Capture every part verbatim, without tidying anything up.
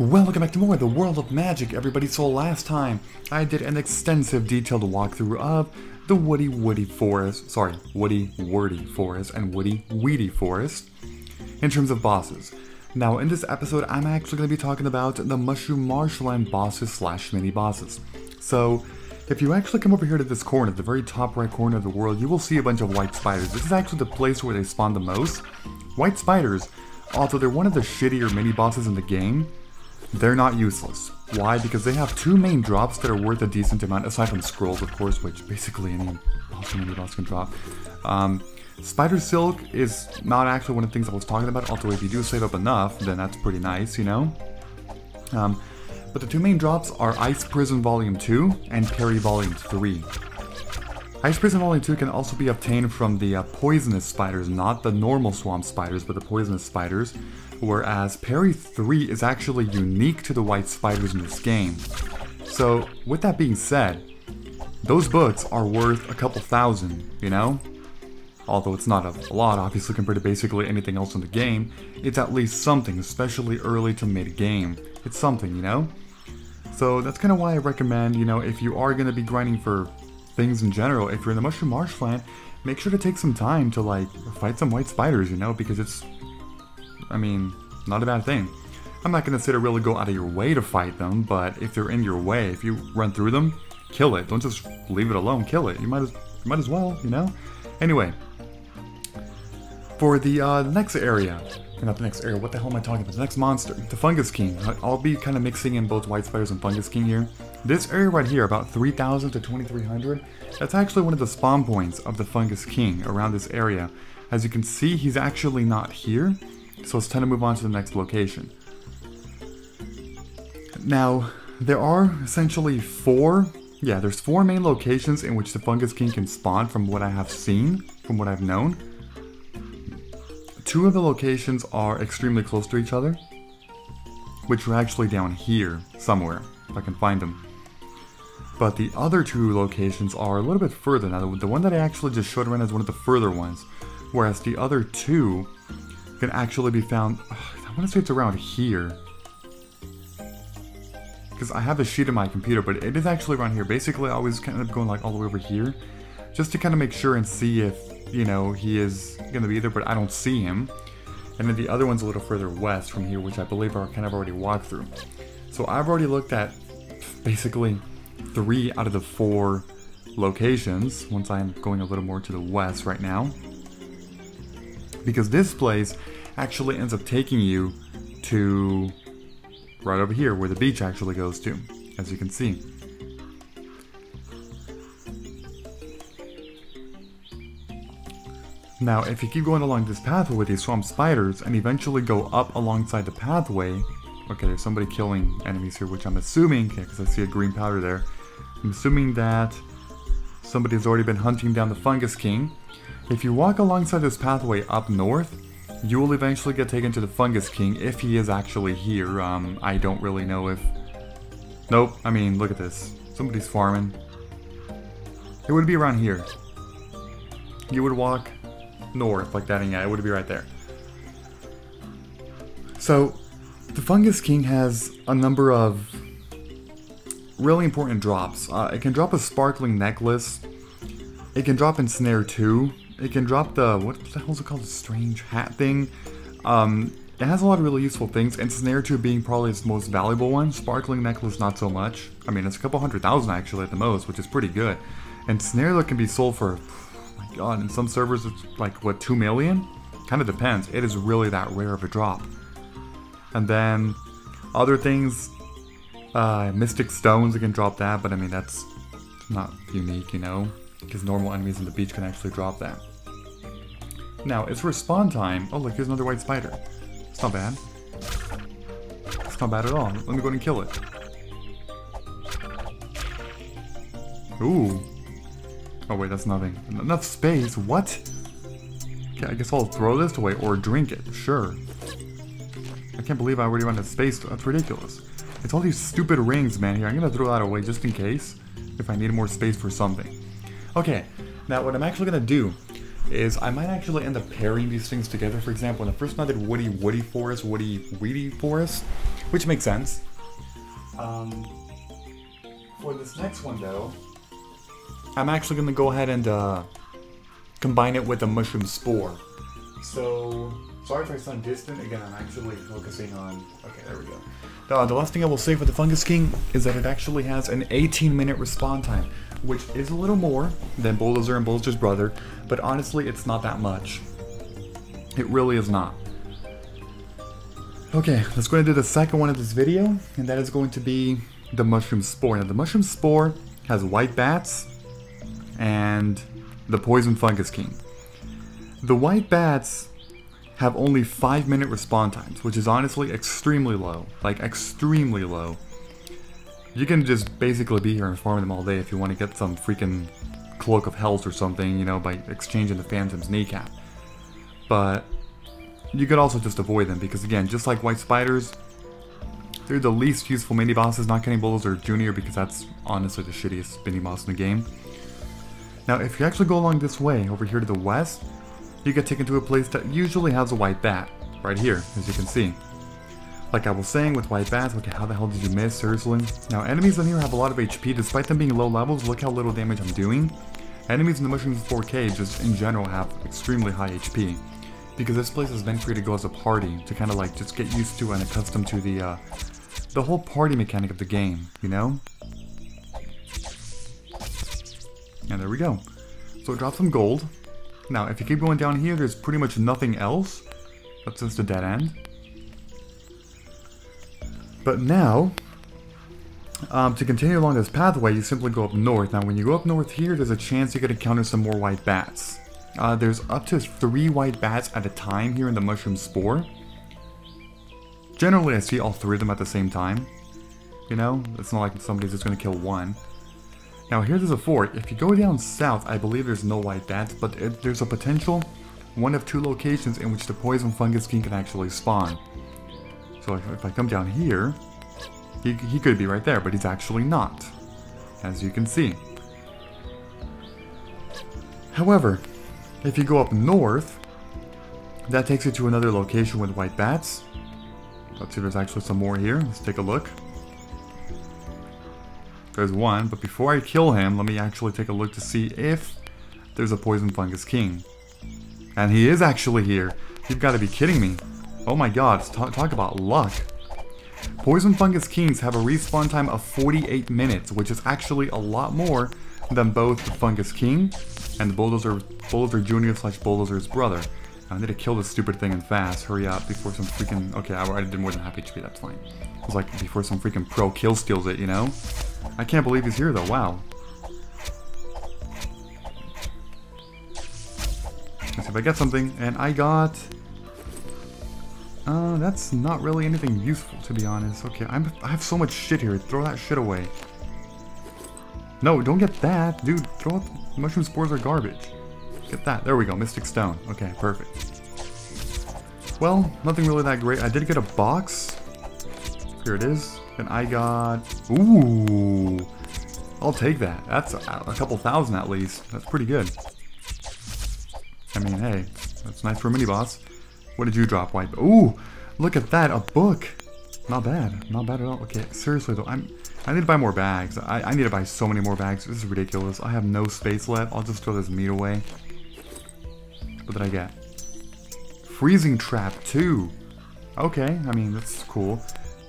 Welcome back to more of the World of Magic, everybody. So last time I did an extensive detailed walkthrough of the woody woody forest, sorry, woody wordy forest and woody weedy forest in terms of bosses. Now in this episode I'm actually going to be talking about the Mushroom Marshland bosses slash mini bosses. So if you actually come over here to this corner, the very top right corner of the world, you will see a bunch of white spiders. This is actually the place where they spawn the most. White spiders, although they're one of the shittier mini bosses in the game, they're not useless. Why? Because they have two main drops that are worth a decent amount, aside from scrolls, of course, which basically any boss mini boss can drop. Um, Spider Silk is not actually one of the things I was talking about, although if you do save up enough, then that's pretty nice, you know? Um, but the two main drops are Ice Prison Volume two and Parry Volume three. Ice Prison Volume two can also be obtained from the uh, poisonous spiders, not the normal swamp spiders, but the poisonous spiders, whereas Parry three is actually unique to the white spiders in this game. So, with that being said, those books are worth a couple thousand, you know? Although it's not a lot, obviously, compared to basically anything else in the game, it's at least something, especially early to mid-game. It's something, you know? So, that's kind of why I recommend, you know, if you are going to be grinding for things in general, if you're in the Mushroom Marshland, make sure to take some time to, like, fight some white spiders, you know, because it's, I mean, not a bad thing. I'm not going to say to really go out of your way to fight them, but if they're in your way, if you run through them, kill it. Don't just leave it alone, kill it. You might as, you might as well, you know? Anyway, for the uh, next area, not the next area, what the hell am I talking about? The next monster, the Fungus King. I'll be kind of mixing in both white spiders and Fungus King here. This area right here, about three thousand to twenty-three hundred, that's actually one of the spawn points of the Fungus King around this area. As you can see, he's actually not here, so it's time to move on to the next location. Now, there are essentially four, yeah, there's four main locations in which the Fungus King can spawn from what I have seen, from what I've known. Two of the locations are extremely close to each other, which are actually down here somewhere, if I can find them. But the other two locations are a little bit further. Now, the one that I actually just showed around is one of the further ones, whereas the other two can actually be found, I want to say it's around here, because I have a sheet in my computer, but it is actually around here. Basically, I always kind of going like all the way over here, just to kind of make sure and see if, you know, he is going to be there, but I don't see him. And then the other one's a little further west from here, which I believe are kind of already walked through. So I've already looked at basically three out of the four locations, once I'm going a little more to the west right now, because this place actually ends up taking you to right over here where the beach actually goes to, as you can see. Now, if you keep going along this pathway with these swamp spiders and eventually go up alongside the pathway, okay, there's somebody killing enemies here, which I'm assuming, because yeah, I see a green powder there, I'm assuming that somebody has already been hunting down the Fungus King. If you walk alongside this pathway up north, you will eventually get taken to the Fungus King if he is actually here. Um, I don't really know if... Nope, I mean, look at this. Somebody's farming. It would be around here. You would walk north like that, and yeah, it would be right there. So, the Fungus King has a number of really important drops. Uh, it can drop a sparkling necklace. It can drop Ensnare two. It can drop the, what the hell is it called, the strange hat thing. Um, it has a lot of really useful things, and Snare two being probably its most valuable one. Sparkling Necklace, not so much. I mean, it's a couple hundred thousand actually at the most, which is pretty good. And Snare that can be sold for, oh my god, in some servers it's like, what, two million? Kind of depends. It is really that rare of a drop. And then, other things, uh, Mystic Stones, it can drop that, but I mean, that's not unique, you know? Because normal enemies on the beach can actually drop that. Now, it's for spawn time. Oh, look, here's another white spider. It's not bad. It's not bad at all. Let me go ahead and kill it. Ooh. Oh, wait, that's nothing. Enough space. What? Okay, I guess I'll throw this away or drink it. Sure. I can't believe I already ran out of space. That's ridiculous. It's all these stupid rings, man. Here, I'm going to throw that away just in case if I need more space for something. Okay, now what I'm actually going to do is I might actually end up pairing these things together. For example, in the first one I did Woody Woody Forest, Woody Weedy Forest, Which makes sense. Um, for this next one, though, I'm actually going to go ahead and uh, combine it with a mushroom spore. So, sorry if I sound distant. Again, I'm actually focusing on... Okay, there we go. Uh, the last thing I will say for the Fungus King is that it actually has an eighteen minute respawn time, which is a little more than Bulldozer and Bulldozer's brother, but honestly, it's not that much. It really is not. Okay, let's go ahead and do the second one of this video, and that is going to be the Mushroom Spore. Now, the Mushroom Spore has White Bats and the Poison Fungus King. The White Bats have only five minute respawn times, which is honestly extremely low. Like, extremely low. You can just basically be here and farm them all day if you want to get some freaking Cloak of Health or something, you know, by exchanging the Phantom's kneecap. But you could also just avoid them, because again, just like White Spiders, they're the least useful mini-bosses, not counting Bulldozer Junior, because that's honestly the shittiest mini-boss in the game. Now, if you actually go along this way, over here to the west, you get taken to a place that usually has a White Bat, right here, as you can see. Like I was saying, with White Bats, okay, how the hell did you miss, seriously? Now, enemies in here have a lot of H P, despite them being low levels, look how little damage I'm doing. Enemies in the Mushroom Spore Cave just, in general, have extremely high H P, because this place is meant for you to go as a party, to kind of like, just get used to and accustomed to the, uh, the whole party mechanic of the game, you know? And there we go. So it drops some gold. Now, if you keep going down here, there's pretty much nothing else. That's just a dead end. But now, um, to continue along this pathway, you simply go up north. Now, when you go up north here, there's a chance you could encounter some more White Bats. Uh, there's up to three White Bats at a time here in the Mushroom Spore. Generally, I see all three of them at the same time. You know, it's not like somebody's just going to kill one. Now, here's a fort. If you go down south, I believe there's no White Bats, but it, there's a potential one of two locations in which the Poison Fungus King can actually spawn. So if, if I come down here, he, he could be right there, but he's actually not, as you can see. However, if you go up north, that takes you to another location with White Bats. Let's see, there's actually some more here. Let's take a look. There's one, but before I kill him, let me actually take a look to see if there's a Poison Fungus King. And he is actually here. You've got to be kidding me. Oh my god, talk, talk about luck. Poison Fungus Kings have a respawn time of forty-eight minutes, which is actually a lot more than both the Fungus King and the Bulldozer, Bulldozer Junior slash Bulldozer's brother. I need to kill this stupid thing and fast. Hurry up before some freaking... Okay, I already did more than half H P, that's fine. It's like before some freaking pro kill steals it, you know? I can't believe he's here though, wow. Let's see if I get something, and I got... Uh, that's not really anything useful, to be honest. Okay, I'm, I have so much shit here. Throw that shit away. No, don't get that. Dude, throw out... The mushroom spores are garbage. Get that. There we go. Mystic Stone. Okay, perfect. Well, nothing really that great. I did get a box. Here it is. And I got... Ooh! I'll take that. That's a, a couple thousand at least. That's pretty good. I mean, hey. That's nice for a mini-boss. What did you drop, White? Ooh! Look at that! A book! Not bad. Not bad at all. Okay, seriously though, I'm... I need to buy more bags. I, I need to buy so many more bags. This is ridiculous. I have no space left. I'll just throw this meat away. What did I get? Freezing Trap two! Okay, I mean, that's cool.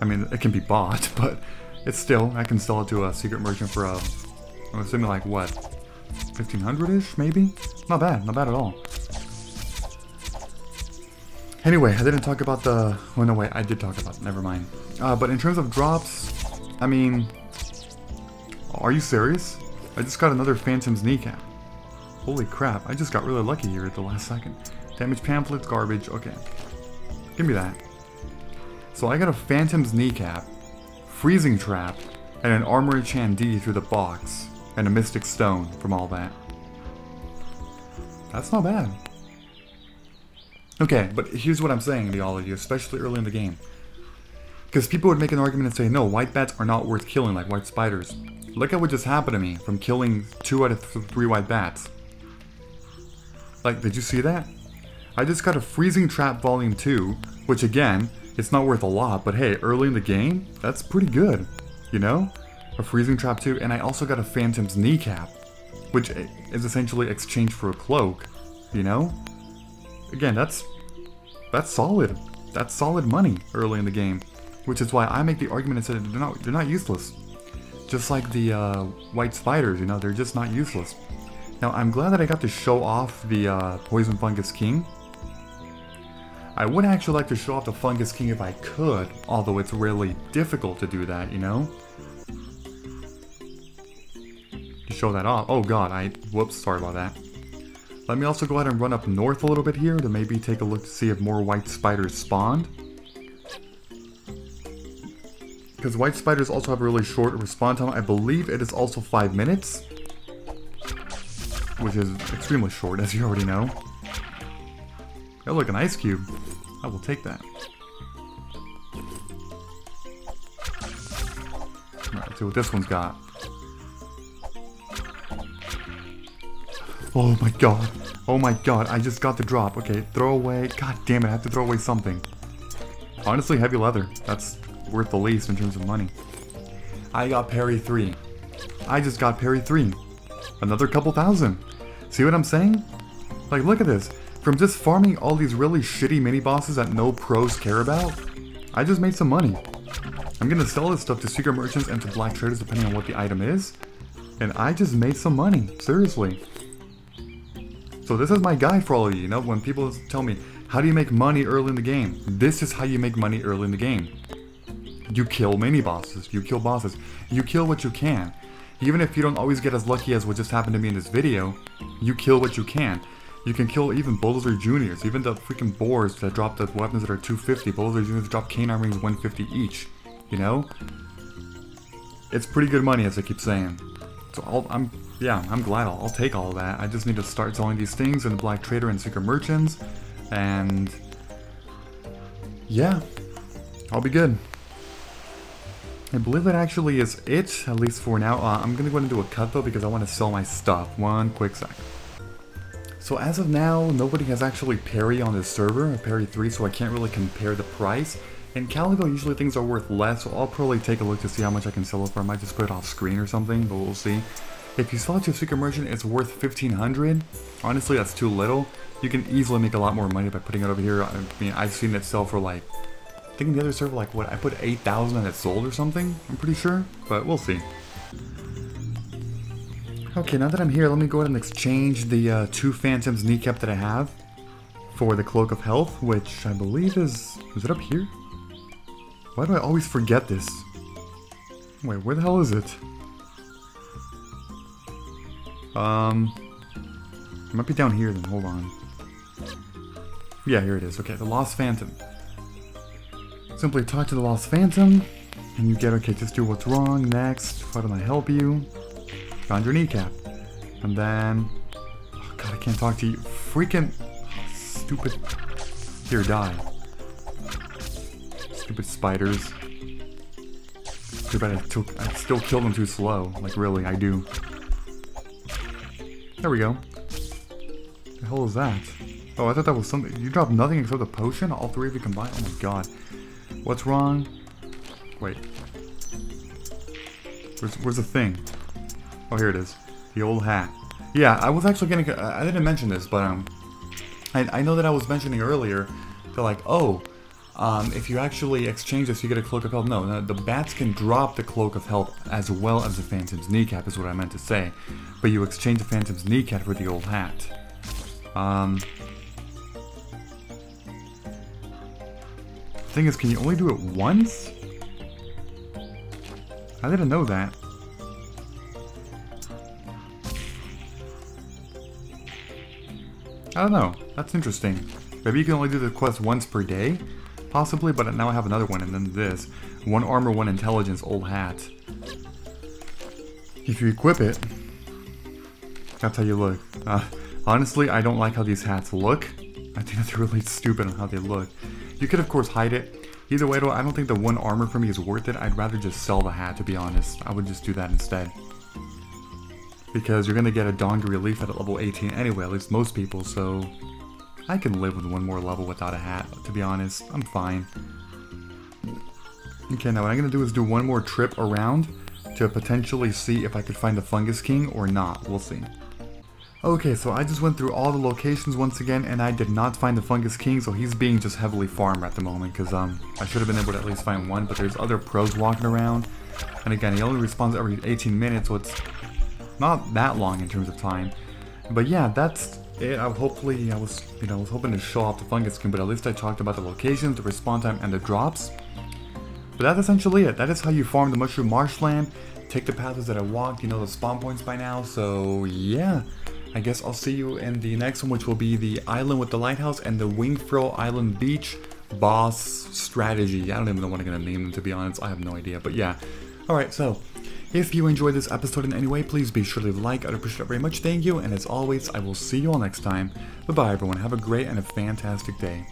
I mean, it can be bought, but it's still, I can sell it to a secret merchant for a, I'm assuming like, what, fifteen hundred-ish, maybe? Not bad, not bad at all. Anyway, I didn't talk about the, oh no wait, I did talk about it, never mind. Uh, but in terms of drops, I mean, are you serious? I just got another Phantom's kneecap. Holy crap, I just got really lucky here at the last second. Damage pamphlets, garbage, okay. Give me that. So I got a Phantom's kneecap, Freezing Trap, and an Armory Chandee through the box, and a Mystic Stone from all that. That's not bad. Okay, but here's what I'm saying to all of you, especially early in the game. Because people would make an argument and say, no, White Bats are not worth killing like White Spiders. Look at what just happened to me from killing two out of th three White Bats. Like, did you see that? I just got a Freezing Trap Volume two, which again... It's not worth a lot, but hey, early in the game, that's pretty good, you know? A freezing trap too, and I also got a Phantom's kneecap, which is essentially exchanged for a cloak, you know? Again, that's that's solid. That's solid money early in the game, which is why I make the argument and say they're not, they're not useless. Just like the uh, white spiders, you know, they're just not useless. Now, I'm glad that I got to show off the uh, Poison Fungus King. I would actually like to show off the Fungus King if I could, although it's really difficult to do that, you know? To show that off. Oh god, I... whoops, sorry about that. Let me also go ahead and run up north a little bit here to maybe take a look to see if more white spiders spawned. Because white spiders also have a really short respawn time. I believe it is also five minutes. Which is extremely short, as you already know. Oh look, an ice cube. I will take that. Alright, let's see what this one's got. Oh my god. Oh my god, I just got the drop. Okay, throw away. God damn it, I have to throw away something. Honestly, heavy leather. That's worth the least in terms of money. I got parry three. I just got parry three. Another couple thousand. See what I'm saying? Like, look at this. From just farming all these really shitty mini bosses that no pros care about, I just made some money. I'm gonna sell this stuff to secret merchants and to black traders depending on what the item is. And I just made some money. Seriously. So this is my guy for all of you. You know, when people tell me, how do you make money early in the game? This is how you make money early in the game. You kill mini bosses, you kill bosses, you kill what you can. Even if you don't always get as lucky as what just happened to me in this video, you kill what you can. You can kill even Bulldozer Juniors, even the freaking boars that drop the weapons that are two fifty, Bulldozer Juniors drop canine rings one fifty each, you know? It's pretty good money, as I keep saying. So I'll, I'm, yeah, I'm glad I'll, I'll take all of that. I just need to start selling these things in the Black Trader and Secret Merchants, and yeah, I'll be good. I believe that actually is it, at least for now. Uh, I'm gonna go ahead and do a cut though because I want to sell my stuff. One quick sec. So as of now, nobody has actually parry on this server, parry three, so I can't really compare the price. In Calico, usually things are worth less, so I'll probably take a look to see how much I can sell it for. I might just put it off screen or something, but we'll see. If you sell it to a secret merchant, it's worth fifteen hundred dollars. Honestly, that's too little. You can easily make a lot more money by putting it over here. I mean, I've seen it sell for like... I think the other server, like what, I put eight thousand and it sold or something, I'm pretty sure, but we'll see. Okay, now that I'm here, let me go ahead and exchange the uh, two Phantom's kneecap that I have for the Cloak of Health, which I believe is, is it up here? Why do I always forget this? Wait, where the hell is it? Um, it might be down here then, hold on. Yeah, here it is, okay, the Lost Phantom. Simply talk to the Lost Phantom, and you get, okay, just do what's wrong, next, how do I help you? Found your kneecap. And then, oh god, I can't talk to you, freaking, oh, stupid, here, die. Stupid spiders. Too bad I, took, I still kill them too slow, like really, I do. There we go. The hell is that? Oh, I thought that was something, you dropped nothing except a potion? All three of you combined? Oh my god. What's wrong? Wait. Where's, where's the thing? Oh, here it is. The old hat. Yeah, I was actually gonna... I didn't mention this, but um... I, I know that I was mentioning earlier that like, oh, um, if you actually exchange this, you get a Cloak of Health. No, no, the bats can drop the Cloak of Health as well as the Phantom's kneecap is what I meant to say. But you exchange the Phantom's kneecap for the old hat. Um... Thing is, can you only do it once? I didn't know that. I don't know. That's interesting. Maybe you can only do the quest once per day? Possibly, but now I have another one, and then this. One armor, one intelligence, old hat. If you equip it, that's how you look. Uh, honestly, I don't like how these hats look. I think that's really stupid on how they look. You could, of course, hide it. Either way, though, I don't think the one armor for me is worth it. I'd rather just sell the hat, to be honest. I would just do that instead. Because you're going to get a Dongri Leaf at level eighteen anyway, at least most people, so... I can live with one more level without a hat, to be honest. I'm fine. Okay, now what I'm going to do is do one more trip around to potentially see if I could find the Fungus King or not. We'll see. Okay, so I just went through all the locations once again, and I did not find the Fungus King, so he's being just heavily farmed at the moment, because um, I should have been able to at least find one, but there's other pros walking around, and again, he only respawns every eighteen minutes, so it's not that long in terms of time. But yeah, that's it. I hopefully I was, you know, I was hoping to show off the Fungus King, but at least I talked about the locations, the respawn time, and the drops. But that's essentially it. That is how you farm the Mushroom Marshland. Take the paths that I walked, you know the spawn points by now, so yeah. I guess I'll see you in the next one, which will be the island with the lighthouse and the Wingfro Island Beach boss strategy. I don't even know what I'm going to name them, to be honest. I have no idea, but yeah. Alright, so if you enjoyed this episode in any way, please be sure to like. I'd appreciate it very much. Thank you, and as always, I will see you all next time. Bye-bye, everyone. Have a great and a fantastic day.